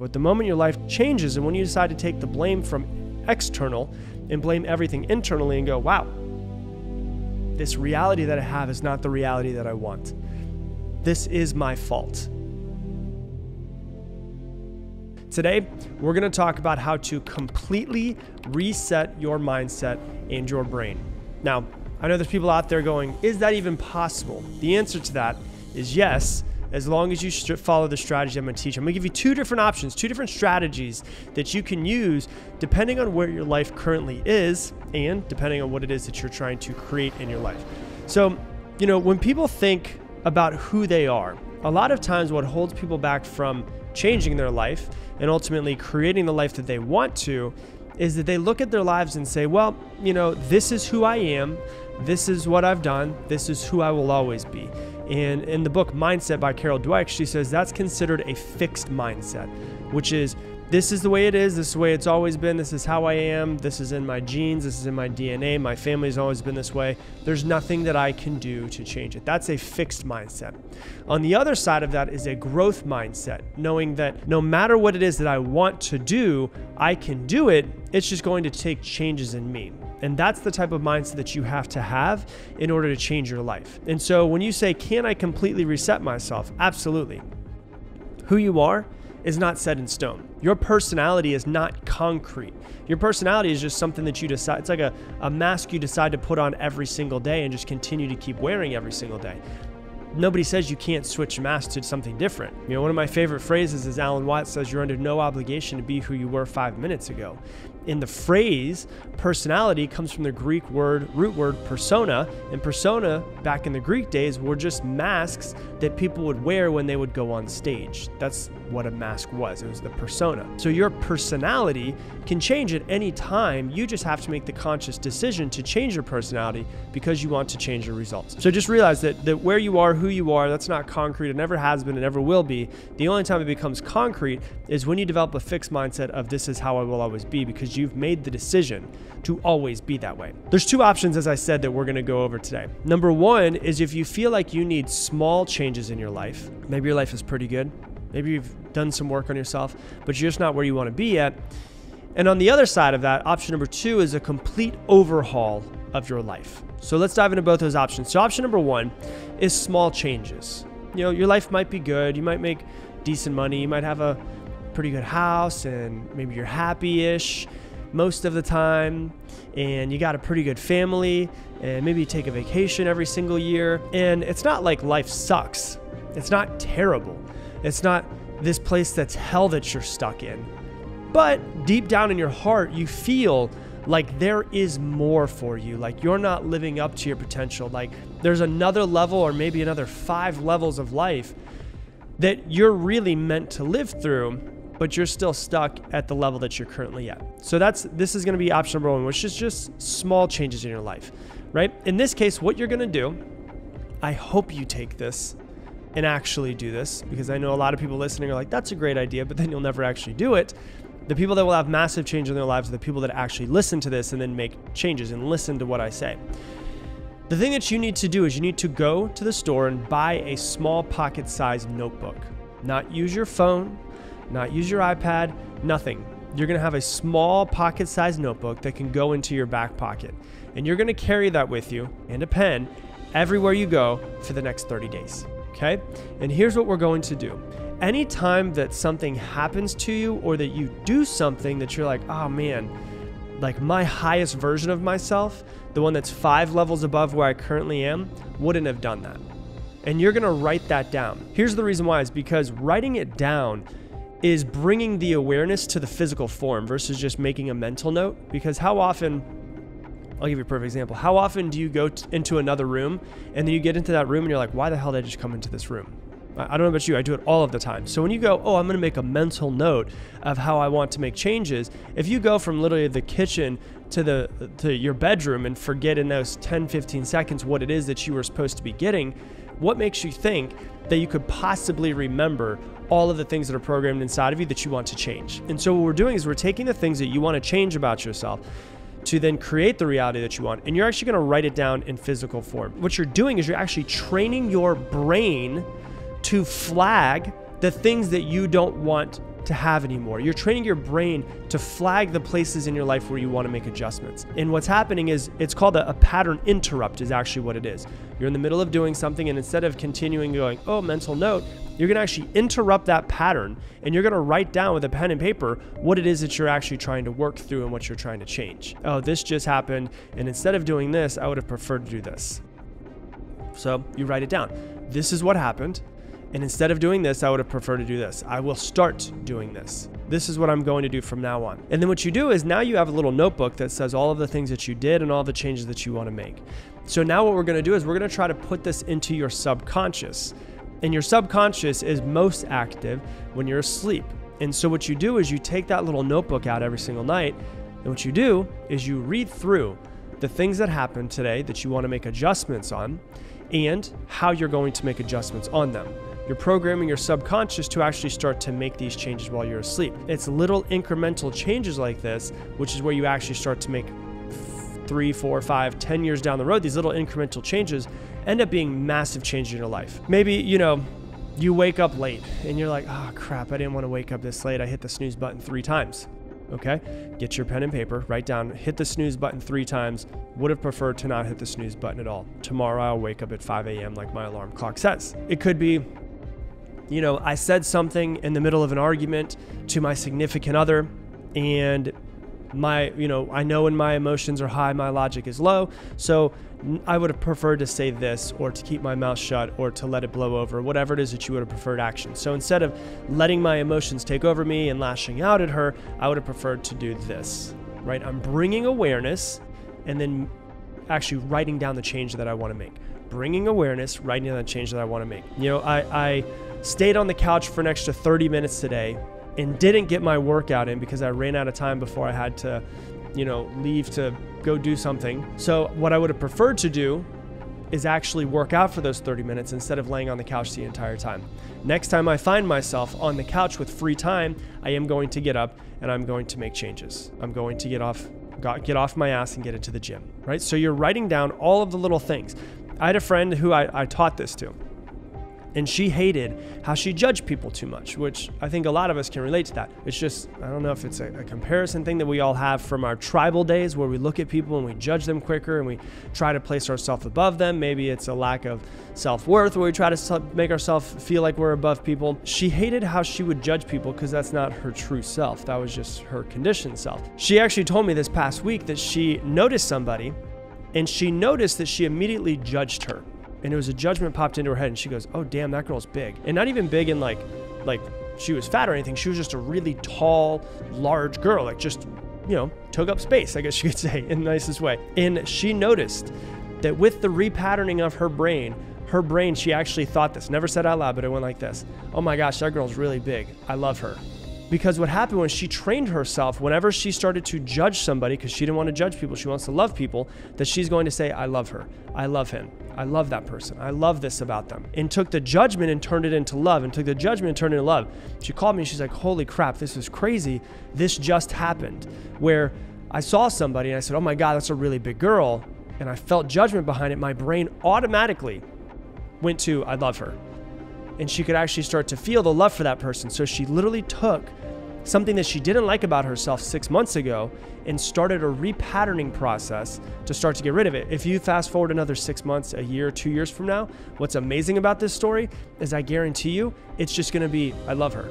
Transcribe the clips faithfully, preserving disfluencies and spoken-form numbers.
But the moment your life changes and when you decide to take the blame from external and blame everything internally and go, wow, this reality that I have is not the reality that I want. This is my fault. Today, we're going to talk about how to completely reset your mindset and your brain. Now, I know there's people out there going, is that even possible? The answer to that is yes, as long as you follow the strategy I'm going to teach. I'm going to give you two different options, two different strategies that you can use depending on where your life currently is and depending on what it is that you're trying to create in your life. So, you know, when people think about who they are, a lot of times what holds people back from changing their life and ultimately creating the life that they want to is that they look at their lives and say, well, you know, this is who I am. This is what I've done. This is who I will always be. And in the book Mindset by Carol Dweck, she says that's considered a fixed mindset, which is this is the way it is. This is the way it's always been. This is how I am. This is in my genes. This is in my D N A. My family's always been this way. There's nothing that I can do to change it. That's a fixed mindset. On the other side of that is a growth mindset, knowing that no matter what it is that I want to do, I can do it. It's just going to take changes in me. And that's the type of mindset that you have to have in order to change your life. And so when you say, can I completely reset myself? Absolutely. Who you are is not set in stone. Your personality is not concrete. Your personality is just something that you decide. It's like a, a mask you decide to put on every single day and just continue to keep wearing every single day. Nobody says you can't switch masks to something different. You know, one of my favorite phrases is Alan Watts says you're under no obligation to be who you were five minutes ago. In the phrase, personality comes from the Greek word, root word persona, and persona back in the Greek days were just masks that people would wear when they would go on stage. That's what a mask was. It was the persona. So your personality can change at any time. You just have to make the conscious decision to change your personality because you want to change your results. So just realize that, that where you are, who you are, that's not concrete. It never has been. It never will be. The only time it becomes concrete is when you develop a fixed mindset of this is how I will always be, because you've made the decision to always be that way. There's two options, as I said, that we're going to go over today. Number one is if you feel like you need small changes in your life, maybe your life is pretty good. Maybe you've done some work on yourself, but you're just not where you want to be yet. And on the other side of that, option number two is a complete overhaul of your life. So let's dive into both those options. So option number one is small changes. You know, your life might be good. You might make decent money. You might have a pretty good house and maybe you're happy-ish most of the time, and you got a pretty good family, and maybe you take a vacation every single year. And it's not like life sucks. It's not terrible. It's not this place that's hell that you're stuck in. But deep down in your heart, you feel like there is more for you, like you're not living up to your potential, like there's another level or maybe another five levels of life that you're really meant to live through, but you're still stuck at the level that you're currently at. So that's this is going to be option number one, which is just small changes in your life, right? In this case, what you're going to do, I hope you take this and actually do this, because I know a lot of people listening are like, that's a great idea, but then you'll never actually do it. The people that will have massive change in their lives are the people that actually listen to this and then make changes and listen to what I say. The thing that you need to do is you need to go to the store and buy a small pocket-sized notebook. Not use your phone, not use your iPad, nothing. You're gonna have a small pocket-sized notebook that can go into your back pocket. And you're gonna carry that with you and a pen everywhere you go for the next thirty days. Okay? And here's what we're going to do. Anytime that something happens to you or that you do something that you're like, oh man, like my highest version of myself, the one that's five levels above where I currently am, wouldn't have done that. And you're gonna write that down. Here's the reason why, is because writing it down is bringing the awareness to the physical form versus just making a mental note. Because how often, I'll give you a perfect example. How often do you go t- into another room and then you get into that room and you're like, why the hell did I just come into this room? I don't know about you, I do it all of the time. So when you go, oh, I'm going to make a mental note of how I want to make changes. If you go from literally the kitchen to the to your bedroom and forget in those ten, fifteen seconds what it is that you were supposed to be getting, what makes you think that you could possibly remember all of the things that are programmed inside of you that you want to change? And so what we're doing is we're taking the things that you want to change about yourself to then create the reality that you want. And you're actually going to write it down in physical form. What you're doing is you're actually training your brain to flag the things that you don't want to have anymore. You're training your brain to flag the places in your life where you want to make adjustments. And what's happening is it's called a, a pattern interrupt is actually what it is. You're in the middle of doing something, and instead of continuing going, oh, mental note, you're going to actually interrupt that pattern, and you're going to write down with a pen and paper what it is that you're actually trying to work through and what you're trying to change. Oh, this just happened, and instead of doing this, I would have preferred to do this. So you write it down. This is what happened. And instead of doing this, I would have preferred to do this. I will start doing this. This is what I'm going to do from now on. And then what you do is now you have a little notebook that says all of the things that you did and all the changes that you want to make. So now what we're going to do is we're going to try to put this into your subconscious. And your subconscious is most active when you're asleep. And so what you do is you take that little notebook out every single night. And what you do is you read through the things that happened today that you want to make adjustments on and how you're going to make adjustments on them. You're programming your subconscious to actually start to make these changes while you're asleep. It's little incremental changes like this, which is where you actually start to make three, four, five, ten years down the road. These little incremental changes end up being massive changes in your life. Maybe, you know, you wake up late and you're like, oh crap, I didn't want to wake up this late. I hit the snooze button three times. Okay, get your pen and paper, write down, hit the snooze button three times, would have preferred to not hit the snooze button at all. Tomorrow I'll wake up at five A M like my alarm clock says. It could be, you know, I said something in the middle of an argument to my significant other, and my, you know, I know when my emotions are high, my logic is low. So I would have preferred to say this, or to keep my mouth shut, or to let it blow over, whatever it is that you would have preferred action. So instead of letting my emotions take over me and lashing out at her, I would have preferred to do this, right? I'm bringing awareness and then actually writing down the change that I want to make. Bringing awareness, writing down the change that I want to make. You know, I, I stayed on the couch for an extra thirty minutes today and didn't get my workout in because I ran out of time before I had to, you know, leave to go do something. So what I would have preferred to do is actually work out for those thirty minutes instead of laying on the couch the entire time. Next time I find myself on the couch with free time, I am going to get up and I'm going to make changes. I'm going to get off, get off my ass and get into the gym, right? So you're writing down all of the little things. I had a friend who I, I taught this to, and she hated how she judged people too much, which I think a lot of us can relate to that. It's just, I don't know if it's a, a comparison thing that we all have from our tribal days where we look at people and we judge them quicker and we try to place ourselves above them. Maybe it's a lack of self-worth where we try to make ourselves feel like we're above people. She hated how she would judge people because that's not her true self. That was just her conditioned self. She actually told me this past week that she noticed somebody and she noticed that she immediately judged her. And it was a judgment popped into her head and she goes, oh damn, that girl's big. And not even big in like, like she was fat or anything. She was just a really tall, large girl. Like just, you know, took up space, I guess you could say, in the nicest way. And she noticed that with the repatterning of her brain, her brain, she actually thought this, never said out loud, but it went like this. Oh my gosh, that girl's really big. I love her. Because what happened was she trained herself whenever she started to judge somebody, because she didn't want to judge people, she wants to love people, that she's going to say, I love her, I love him, I love that person, I love this about them. And took the judgment and turned it into love, and took the judgment and turned it into love. She called me and she's like, holy crap, this is crazy. This just happened. Where I saw somebody and I said, oh my God, that's a really big girl. And I felt judgment behind it. My brain automatically went to, I love her. And she could actually start to feel the love for that person. So she literally took something that she didn't like about herself six months ago and started a repatterning process to start to get rid of it. If you fast forward another six months, a year, two years from now, what's amazing about this story is I guarantee you, it's just gonna be, I love her.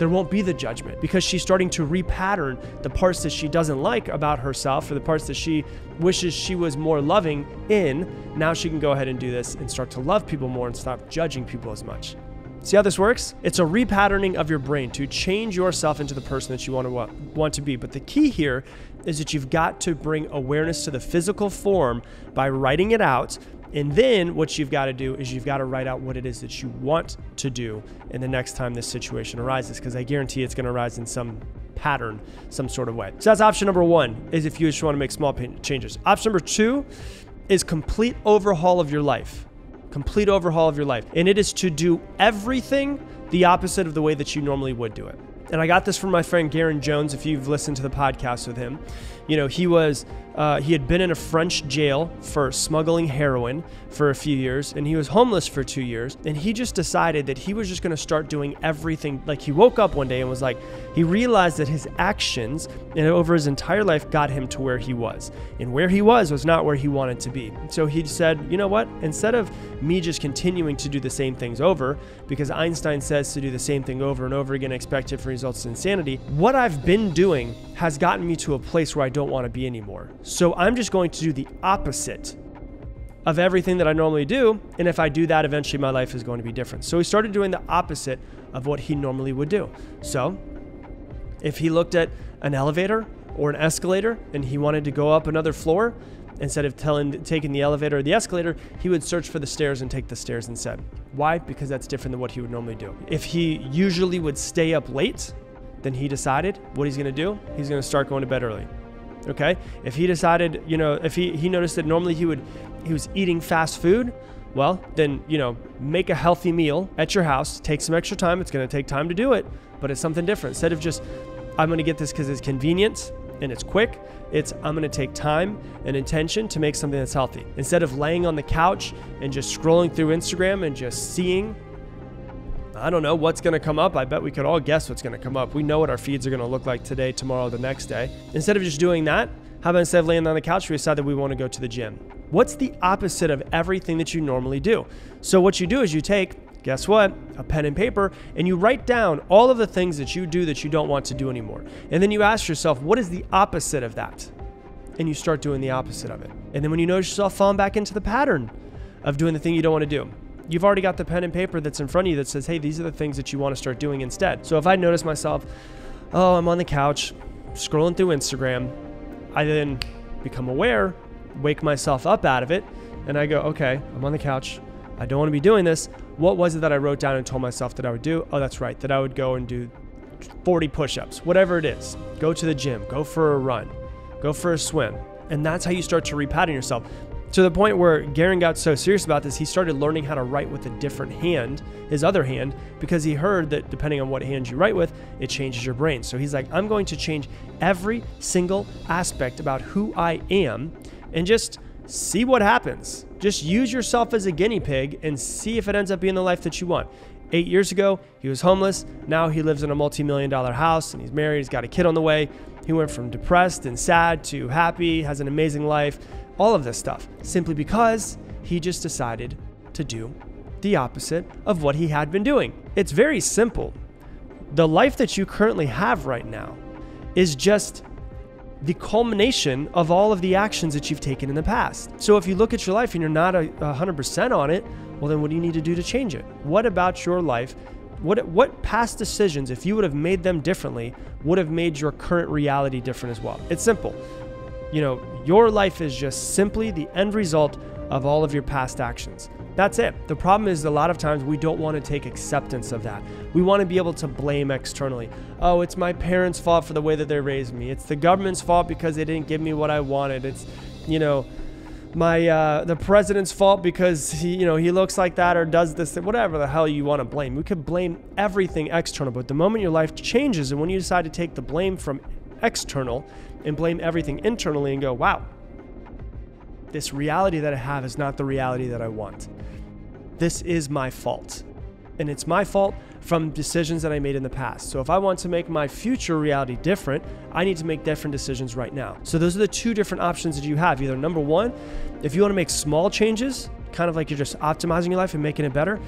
There won't be the judgment because she's starting to repattern the parts that she doesn't like about herself or the parts that she wishes she was more loving in. Now she can go ahead and do this and start to love people more and stop judging people as much. See how this works? It's a repatterning of your brain to change yourself into the person that you want to want to be. But the key here is that you've got to bring awareness to the physical form by writing it out. And then what you've got to do is you've got to write out what it is that you want to do in the next time this situation arises, because I guarantee it's going to arise in some pattern, some sort of way. So that's option number one, is if you just want to make small changes. Option number two is complete overhaul of your life. Complete overhaul of your life. And it is to do everything the opposite of the way that you normally would do it. And I got this from my friend Garen Jones. If you've listened to the podcast with him, you know, he was Uh, he had been in a French jail for smuggling heroin for a few years, and he was homeless for two years. And he just decided that he was just going to start doing everything. Like, he woke up one day and was like, he realized that his actions and over his entire life got him to where he was, and where he was was not where he wanted to be. So he said, you know what, instead of me just continuing to do the same things over, because Einstein says to do the same thing over and over again, expect different results in insanity, what I've been doing has gotten me to a place where I don't want to be anymore. So I'm just going to do the opposite of everything that I normally do, and if I do that, eventually my life is going to be different. So he started doing the opposite of what he normally would do. So if he looked at an elevator or an escalator and he wanted to go up another floor, instead of telling, taking the elevator or the escalator, he would search for the stairs and take the stairs instead. Why? Because that's different than what he would normally do. If he usually would stay up late, then he decided what he's gonna do, he's gonna start going to bed early. Okay? If he decided, you know, if he, he noticed that normally he would, he was eating fast food, well, then, you know, make a healthy meal at your house, take some extra time, it's gonna take time to do it, but it's something different. Instead of just, I'm gonna get this because it's convenient and it's quick, it's I'm gonna take time and intention to make something that's healthy. Instead of laying on the couch and just scrolling through Instagram and just seeing, I don't know what's gonna come up. I bet we could all guess what's gonna come up. We know what our feeds are gonna look like today, tomorrow, the next day. Instead of just doing that, how about instead of laying on the couch, we decide that we wanna go to the gym? What's the opposite of everything that you normally do? So what you do is you take, guess what, a pen and paper, and you write down all of the things that you do that you don't want to do anymore. And then you ask yourself, what is the opposite of that? And you start doing the opposite of it. And then when you notice yourself falling back into the pattern of doing the thing you don't wanna do, you've already got the pen and paper that's in front of you that says, hey, these are the things that you want to start doing instead. So if I notice myself, oh, I'm on the couch scrolling through Instagram, I then become aware, wake myself up out of it, and I go, okay, I'm on the couch, I don't want to be doing this. What was it that I wrote down and told myself that I would do? Oh, that's right, that I would go and do forty push-ups, whatever it is. Go to the gym, go for a run, go for a swim. And that's how you start to repattern yourself. To the point where Garen got so serious about this, he started learning how to write with a different hand, his other hand, because he heard that depending on what hand you write with, it changes your brain. So he's like, I'm going to change every single aspect about who I am and just see what happens. Just use yourself as a guinea pig and see if it ends up being the life that you want. Eight years ago, he was homeless. Now he lives in a multi-million dollar house and he's married, he's got a kid on the way. He went from depressed and sad to happy, has an amazing life, all of this stuff, simply because he just decided to do the opposite of what he had been doing. It's very simple. The life that you currently have right now is just the culmination of all of the actions that you've taken in the past. So if you look at your life and you're not one hundred percent on it, well then what do you need to do to change it? What about your life? What, what past decisions, if you would have made them differently, would have made your current reality different as well? It's simple. You know, your life is just simply the end result of all of your past actions. That's it. The problem is a lot of times we don't want to take acceptance of that. We want to be able to blame externally. Oh, it's my parents' fault for the way that they raised me. It's the government's fault because they didn't give me what I wanted. It's, you know, my uh the president's fault because he you know he looks like that or does this, whatever the hell you want to blame. We could blame everything external, but the moment your life changes and when you decide to take the blame from external and blame everything internally and go, wow, this reality that I have is not the reality that I want. This is my fault, and it's my fault from decisions that I made in the past. So if I want to make my future reality different, I need to make different decisions right now. So those are the two different options that you have. Either number one, if you want to make small changes, kind of like you're just optimizing your life and making it better,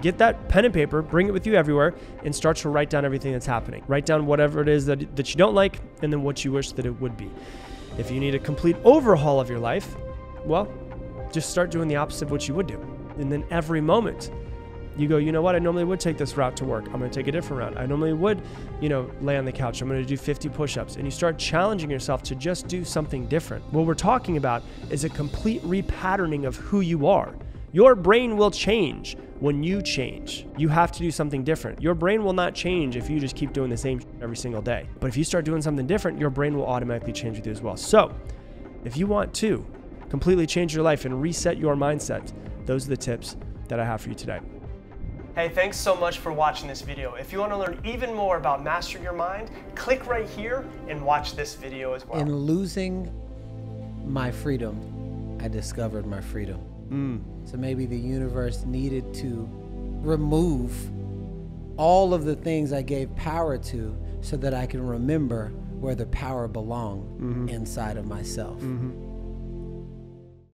get that pen and paper, bring it with you everywhere, and start to write down everything that's happening. Write down whatever it is that, that you don't like, and then what you wish that it would be. If you need a complete overhaul of your life, well, just start doing the opposite of what you would do. And then every moment, you go, you know what, I normally would take this route to work. I'm gonna take a different route. I normally would, you know, lay on the couch. I'm gonna do fifty push-ups. And you start challenging yourself to just do something different. What we're talking about is a complete repatterning of who you are. Your brain will change when you change. You have to do something different. Your brain will not change if you just keep doing the same shit every single day. But if you start doing something different, your brain will automatically change with you as well. So if you want to completely change your life and reset your mindset, those are the tips that I have for you today. Hey, thanks so much for watching this video. If you want to learn even more about mastering your mind, click right here and watch this video as well. In losing my freedom. I discovered my freedom. Mm. So maybe the universe needed to remove all of the things I gave power to so that I can remember where the power belonged, mm-hmm. inside of myself. Mm-hmm.